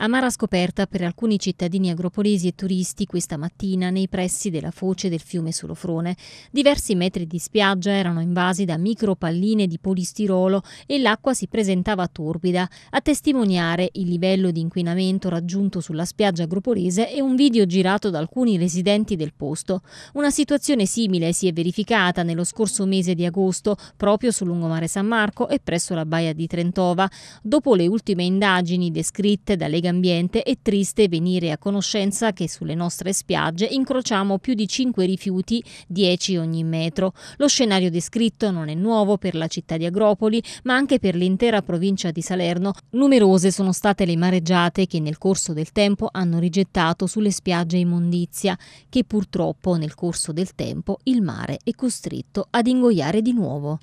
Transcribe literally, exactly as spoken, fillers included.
Amara scoperta per alcuni cittadini agropolesi e turisti questa mattina nei pressi della foce del fiume Solofrone. Diversi metri di spiaggia erano invasi da micropalline di polistirolo e l'acqua si presentava torbida. A testimoniare il livello di inquinamento raggiunto sulla spiaggia agropolese è un video girato da alcuni residenti del posto. Una situazione simile si è verificata nello scorso mese di agosto proprio sul lungomare San Marco e presso la baia di Trentova. Dopo le ultime indagini descritte da Lega Ambiente, è triste venire a conoscenza che sulle nostre spiagge incrociamo più di cinque rifiuti, dieci ogni metro. Lo scenario descritto non è nuovo per la città di Agropoli, ma anche per l'intera provincia di Salerno. Numerose sono state le mareggiate che nel corso del tempo hanno rigettato sulle spiagge immondizia, che purtroppo nel corso del tempo il mare è costretto ad ingoiare di nuovo.